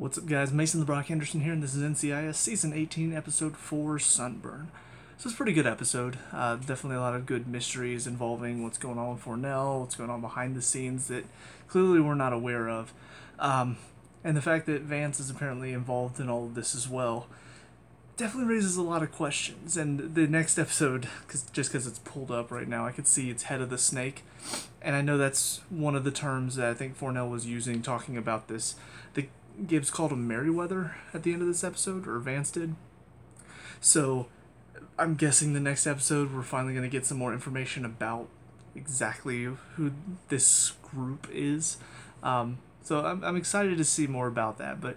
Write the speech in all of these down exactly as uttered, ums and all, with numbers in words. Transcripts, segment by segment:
What's up, guys? Mason "The Brock" Henderson here, and this is N C I S Season eighteen, Episode four, Sunburn. So it's a pretty good episode. Uh, definitely a lot of good mysteries involving what's going on with Fornell, what's going on behind the scenes that clearly we're not aware of. Um, and the fact that Vance is apparently involved in all of this as well definitely raises a lot of questions. And the next episode, cause, just because it's pulled up right now, I could see it's Head of the Snake. And I know that's one of the terms that I think Fornell was using talking about this. The Gibbs called him Merriweather at the end of this episode, or Vance did. So I'm guessing the next episode we're finally going to get some more information about exactly who this group is. Um, so I'm, I'm excited to see more about that. But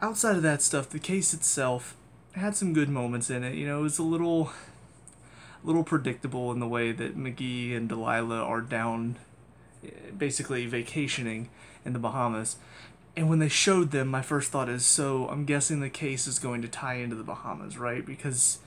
outside of that stuff, the case itself had some good moments in it. You know, it was a little, little predictable in the way that McGee and Delilah are down, basically vacationing in the Bahamas. And when they showed them, my first thought is, so I'm guessing the case is going to tie into the Bahamas, right? Because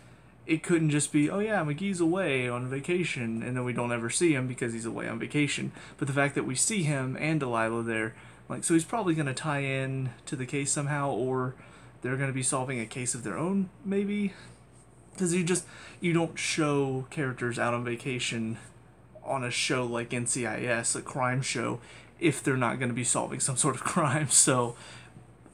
it couldn't just be, oh yeah, McGee's away on vacation, and then we don't ever see him because he's away on vacation. But the fact that we see him and Delilah there, like, so he's probably going to tie in to the case somehow, or they're going to be solving a case of their own, maybe? Because you just, you don't show characters out on vacation on a show like N C I S, a crime show, if they're not going to be solving some sort of crime. So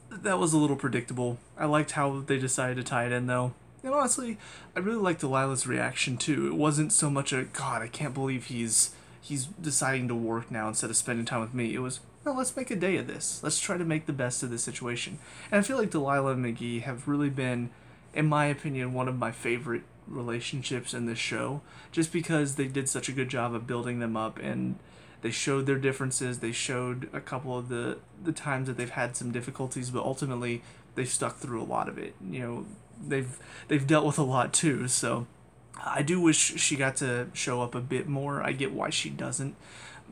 that was a little predictable. I liked how they decided to tie it in, though. And honestly, I really liked Delilah's reaction, too. It wasn't so much a, God, I can't believe he's he's deciding to work now instead of spending time with me. It was, no, let's make a day of this. Let's try to make the best of this situation. And I feel like Delilah and McGee have really been, in my opinion, one of my favorite relationships in this show, just because they did such a good job of building them up, and they showed their differences, they showed a couple of the, the times that they've had some difficulties, but ultimately they've stuck through a lot of it. You know, they've they've dealt with a lot too, so I do wish she got to show up a bit more. I get why she doesn't,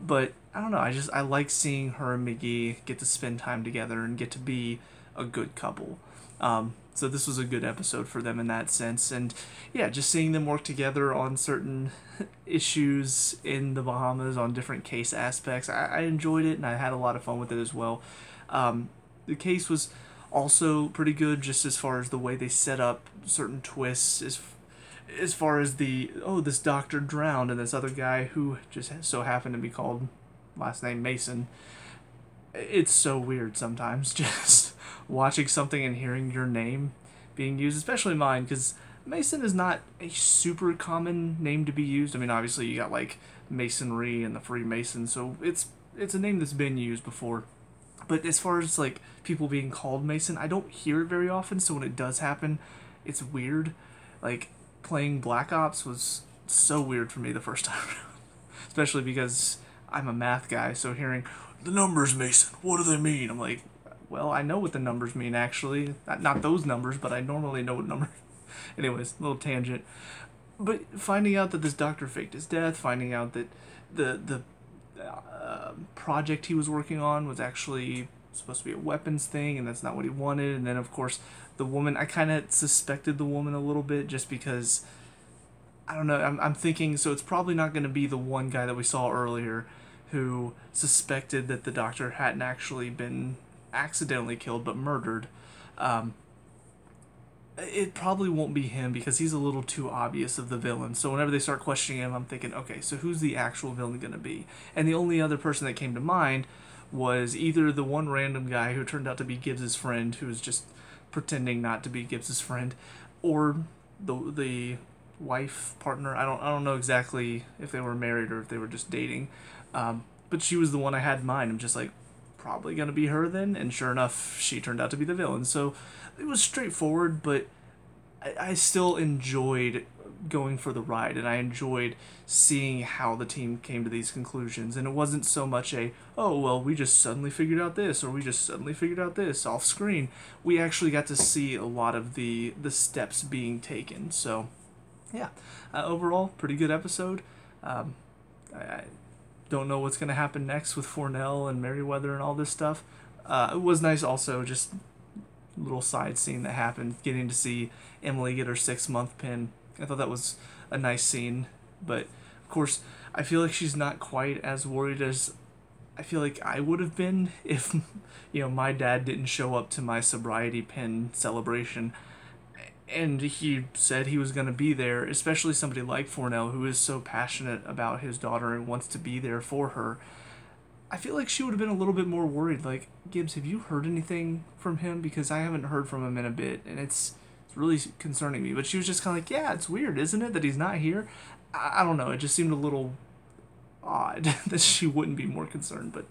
but I don't know, I just, I like seeing her and McGee get to spend time together and get to be a good couple. Um, so this was a good episode for them in that sense, and yeah, just seeing them work together on certain issues in the Bahamas, on different case aspects, I, I enjoyed it, and I had a lot of fun with it as well. Um, the case was also pretty good, just as far as the way they set up certain twists, as, as far as the, oh, this doctor drowned, and this other guy who just so happened to be called, last name, Mason. It's so weird sometimes, just watching something and hearing your name being used, especially mine, because Mason is not a super common name to be used. I mean, obviously you got like Masonry and the Freemasons, so it's it's a name that's been used before. But as far as like people being called Mason, I don't hear it very often, so when it does happen, it's weird. Like playing Black Ops was so weird for me the first time around, especially because I'm a math guy, so hearing the numbers, Mason, what do they mean? I'm like, well, I know what the numbers mean, actually. Not, not those numbers, but I normally know what number. Anyways, little tangent. But finding out that this doctor faked his death, finding out that the, the uh, project he was working on was actually supposed to be a weapons thing, and that's not what he wanted. And then, of course, the woman, I kind of suspected the woman a little bit, just because, I don't know, I'm, I'm thinking, so it's probably not going to be the one guy that we saw earlier who suspected that the doctor hadn't actually been accidentally killed, but murdered. Um, it probably won't be him, because he's a little too obvious of the villain. So whenever they start questioning him, I'm thinking, okay, so who's the actual villain going to be? And the only other person that came to mind was either the one random guy who turned out to be Gibbs's friend, who was just pretending not to be Gibbs's friend, or the the wife, partner. I don't I don't know exactly if they were married or if they were just dating. Um, but she was the one I had in mind. I'm just like, probably going to be her then, and sure enough, she turned out to be the villain. So it was straightforward, but I, I still enjoyed going for the ride, and I enjoyed seeing how the team came to these conclusions. And it wasn't so much a, oh, well, we just suddenly figured out this, or we just suddenly figured out this off screen. We actually got to see a lot of the, the steps being taken. So, yeah, uh, overall, pretty good episode. Um, I... I don't know what's going to happen next with Fornell and Merriweather and all this stuff. Uh, it was nice also, just little side scene that happened, getting to see Emily get her six-month pin. I thought that was a nice scene, but of course, I feel like she's not quite as worried as I feel like I would have been if, you know, my dad didn't show up to my sobriety pin celebration, and he said he was going to be there, especially somebody like Fornell, who is so passionate about his daughter and wants to be there for her. I feel like she would have been a little bit more worried, like, Gibbs, have you heard anything from him? Because I haven't heard from him in a bit, and it's, it's really concerning me. But she was just kind of like, yeah, it's weird, isn't it, that he's not here? I, I don't know, it just seemed a little odd that she wouldn't be more concerned, but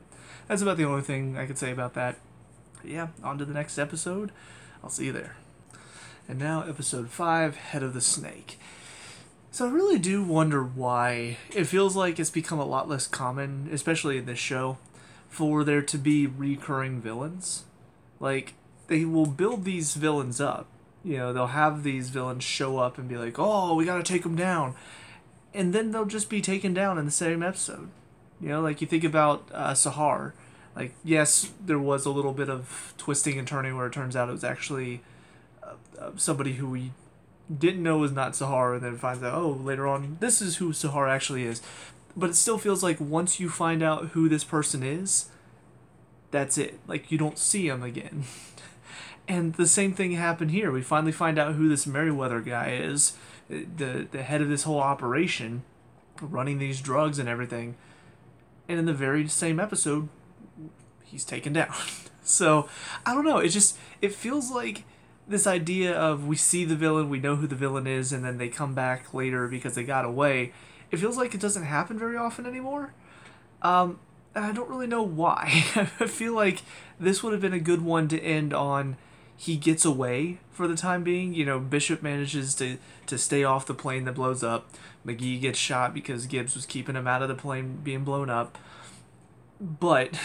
that's about the only thing I could say about that. But yeah, on to the next episode. I'll see you there. And now, episode five, Head of the Snake. So I really do wonder why it feels like it's become a lot less common, especially in this show, for there to be recurring villains. Like, they will build these villains up. You know, they'll have these villains show up and be like, oh, we gotta take them down. And then they'll just be taken down in the same episode. You know, like, you think about uh, Sahar. Like, yes, there was a little bit of twisting and turning where it turns out it was actually uh, somebody who we didn't know was not Sahar, and then finds out, oh, later on, this is who Sahar actually is. But it still feels like once you find out who this person is, that's it. Like, you don't see him again. And the same thing happened here. We finally find out who this Merriweather guy is, the, the head of this whole operation, running these drugs and everything. And in the very same episode, he's taken down. So, I don't know. It just, it feels like this idea of we see the villain, we know who the villain is, and then they come back later because they got away, it feels like it doesn't happen very often anymore. Um, I don't really know why. I feel like this would have been a good one to end on. He gets away for the time being. You know, Bishop manages to, to stay off the plane that blows up. McGee gets shot because Gibbs was keeping him out of the plane being blown up. But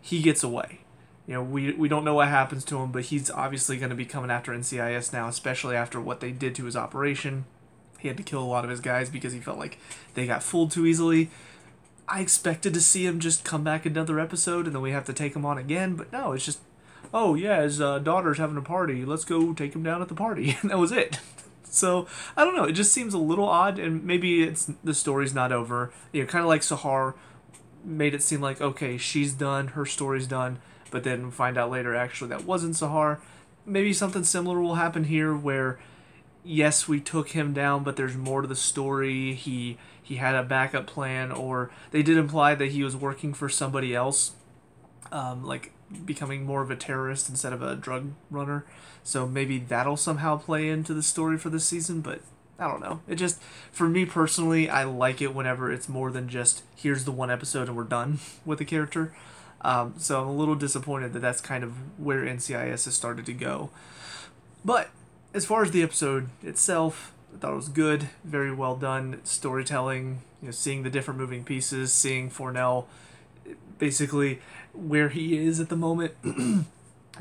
he gets away. You know, we, we don't know what happens to him, but he's obviously going to be coming after N C I S now, especially after what they did to his operation. He had to kill a lot of his guys because he felt like they got fooled too easily. I expected to see him just come back another episode, and then we have to take him on again, but no, it's just, oh, yeah, his uh, daughter's having a party. Let's go take him down at the party. And that was it. So, I don't know. It just seems a little odd, and maybe it's the story's not over. You know, kind of like Sahar made it seem like, okay, she's done, her story's done, but then find out later, actually, that wasn't Sahar. Maybe something similar will happen here where, yes, we took him down, but there's more to the story. He he had a backup plan, or they did imply that he was working for somebody else, um, like becoming more of a terrorist instead of a drug runner. So maybe that'll somehow play into the story for this season, but I don't know. It just, for me personally, I like it whenever it's more than just, here's the one episode and we're done with the character. Um, so I'm a little disappointed that that's kind of where N C I S has started to go. But as far as the episode itself, I thought it was good, very well done storytelling, you know, seeing the different moving pieces, seeing Fornell basically where he is at the moment,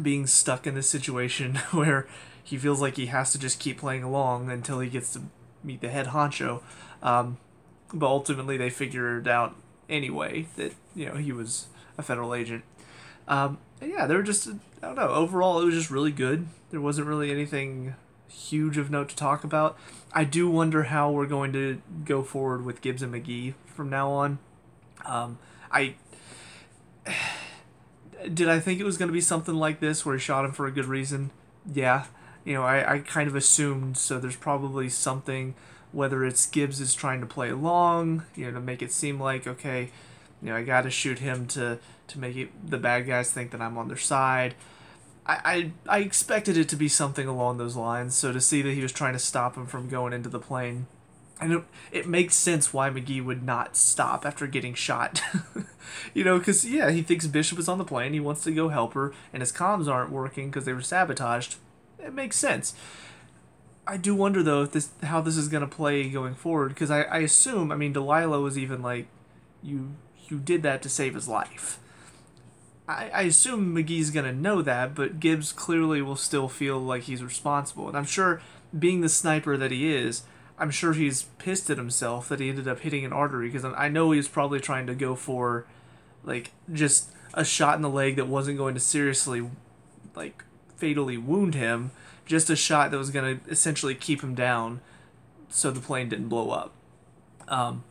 being stuck in this situation where he feels like he has to just keep playing along until he gets to meet the head honcho. Um, but ultimately they figured out anyway that, you know, he was a federal agent. Um, and yeah, they were just, I don't know, overall it was just really good. There wasn't really anything huge of note to talk about. I do wonder how we're going to go forward with Gibbs and McGee from now on. Um, I... Did I think it was going to be something like this where he shot him for a good reason? Yeah. You know, I, I kind of assumed, so there's probably something, whether it's Gibbs is trying to play along, you know, to make it seem like, okay, you know, I gotta shoot him to, to make it, the bad guys think that I'm on their side. I, I I expected it to be something along those lines, so to see that he was trying to stop him from going into the plane, and it, it makes sense why McGee would not stop after getting shot. You know, because, yeah, he thinks Bishop is on the plane, he wants to go help her, and his comms aren't working because they were sabotaged. It makes sense. I do wonder, though, if this, how this is going to play going forward, because I, I assume, I mean, Delilah was even like, you... who did that to save his life. I, I assume McGee's gonna know that, but Gibbs clearly will still feel like he's responsible. And I'm sure, being the sniper that he is, I'm sure he's pissed at himself that he ended up hitting an artery, because I know he was probably trying to go for, like, just a shot in the leg that wasn't going to seriously, like, fatally wound him, just a shot that was gonna essentially keep him down so the plane didn't blow up. Um,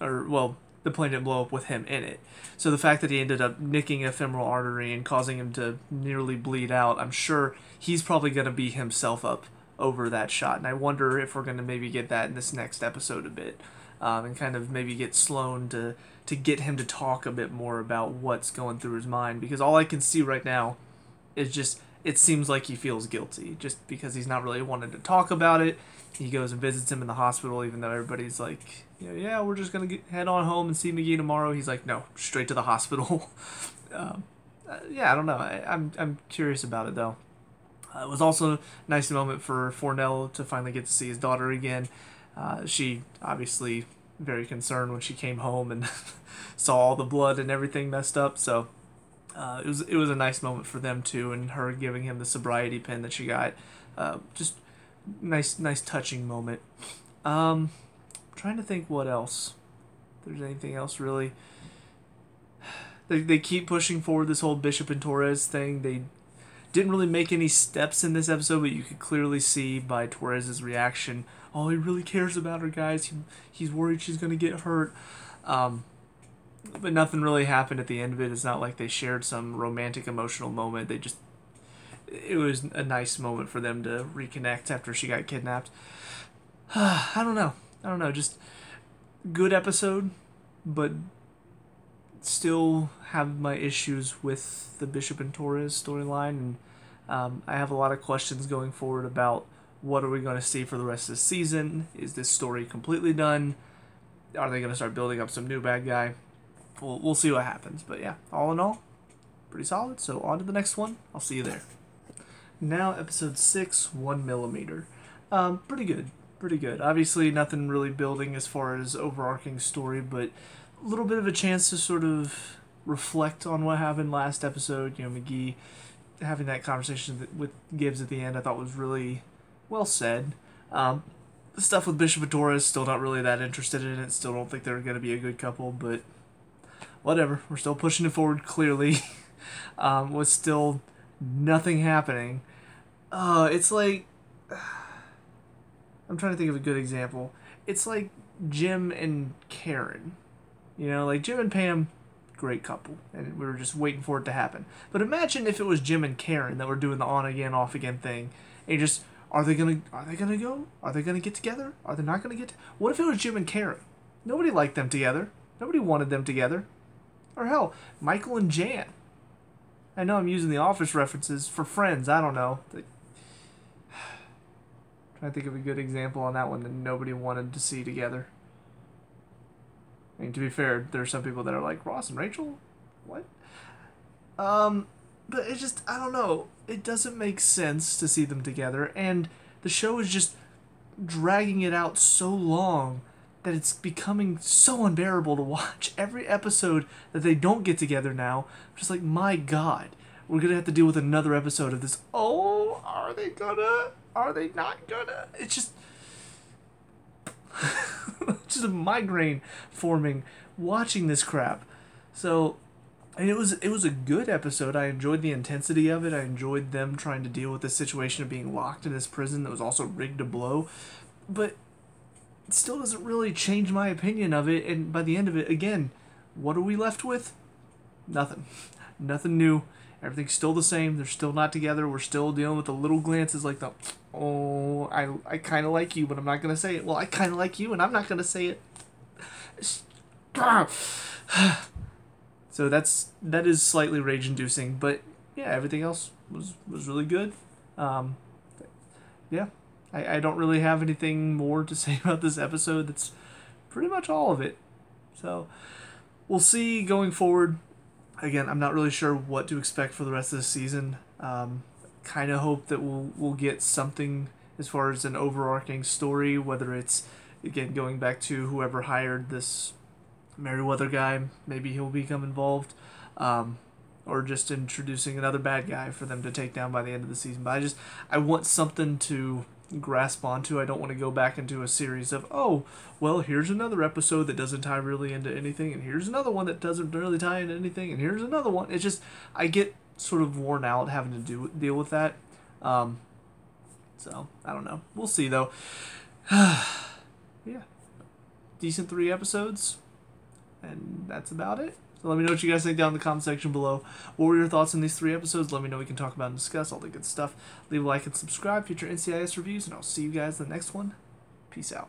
or, well, the plane didn't blow up with him in it. So the fact that he ended up nicking a femoral artery and causing him to nearly bleed out, I'm sure he's probably going to be himself up over that shot. And I wonder if we're going to maybe get that in this next episode a bit, um, and kind of maybe get Sloane to, to get him to talk a bit more about what's going through his mind. Because all I can see right now is just, it seems like he feels guilty just because he's not really wanted to talk about it. He goes and visits him in the hospital, even though everybody's like, you know, yeah, we're just going to head on home and see McGee tomorrow. He's like, no, straight to the hospital. um, yeah, I don't know. I, I'm, I'm curious about it, though. Uh, it was also a nice moment for Fornell to finally get to see his daughter again. Uh, she obviously very concerned when she came home and saw all the blood and everything messed up. So uh, it was it was a nice moment for them, too, and her giving him the sobriety pin that she got. Uh, just nice, nice touching moment. Um, I'm trying to think what else. If there's anything else, really. They, they keep pushing forward this whole Bishop and Torres thing. They didn't really make any steps in this episode, but you could clearly see by Torres's reaction, oh, he really cares about her, guys. He, he's worried she's going to get hurt. Um, but nothing really happened at the end of it. It's not like they shared some romantic, emotional moment. They just... It was a nice moment for them to reconnect after she got kidnapped. I don't know. I don't know. Just good episode, but still have my issues with the Bishop and Torres storyline, and um, I have a lot of questions going forward about what are we going to see for the rest of the season. Is this story completely done? Are they going to start building up some new bad guy? We'll, we'll see what happens, but yeah, all in all, pretty solid. So on to the next one. I'll see you there. Now episode six, one millimeter. Um, pretty good, pretty good. Obviously nothing really building as far as overarching story, but a little bit of a chance to sort of reflect on what happened last episode. You know, McGee having that conversation with Gibbs at the end, I thought was really well said. Um, the stuff with Bishop and Torres, still not really that interested in it. Still don't think they're going to be a good couple, but whatever. We're still pushing it forward, clearly. um, with still nothing happening. Uh, it's like... I'm trying to think of a good example. It's like Jim and Karen. You know, like Jim and Pam, great couple, and we were just waiting for it to happen. But imagine if it was Jim and Karen that were doing the on again, off again thing, and just are they gonna are they gonna go? Are they gonna get together? Are they not gonna get? What if it was Jim and Karen? Nobody liked them together. Nobody wanted them together. Or hell, Michael and Jan. I know I'm using The Office references for Friends. I don't know. I'm trying to think of a good example on that one that nobody wanted to see together. I mean, to be fair, there are some people that are like, Ross and Rachel? What? Um, but it's just, I don't know. It doesn't make sense to see them together, and the show is just dragging it out so long that it's becoming so unbearable to watch. Every episode that they don't get together now, I'm just like, my God, we're going to have to deal with another episode of this. Oh, are they gonna? Are they not gonna? It's just... just a migraine forming watching this crap. So, and it was it was a good episode. I enjoyed the intensity of it. I enjoyed them trying to deal with the situation of being locked in this prison that was also rigged to blow, but it still doesn't really change my opinion of it. And by the end of it, again, what are we left with? Nothing. Nothing new. Everything's still the same. They're still not together. We're still dealing with the little glances like the, oh, I, I kind of like you, but I'm not going to say it. Well, I kind of like you, and I'm not going to say it. So that's that is slightly rage-inducing, but yeah, everything else was, was really good. Um, yeah, I, I don't really have anything more to say about this episode. That's pretty much all of it. So we'll see going forward. Again, I'm not really sure what to expect for the rest of the season. Um, kind of hope that we'll we'll get something as far as an overarching story, whether it's, again, going back to whoever hired this Merriweather guy, maybe he'll become involved, um, or just introducing another bad guy for them to take down by the end of the season. But I just, I want something to grasp onto. I don't want to go back into a series of, oh, well, here's another episode that doesn't tie really into anything, and here's another one that doesn't really tie into anything, and here's another one. It's just, I get sort of worn out having to do deal with that. Um, so, I don't know. We'll see, though. Yeah. Decent three episodes. and that's about it. So let me know what you guys think down in the comment section below. What were your thoughts on these three episodes? Let me know, we can talk about and discuss all the good stuff. Leave a like and subscribe, future N C I S reviews, and I'll see you guys in the next one. Peace out.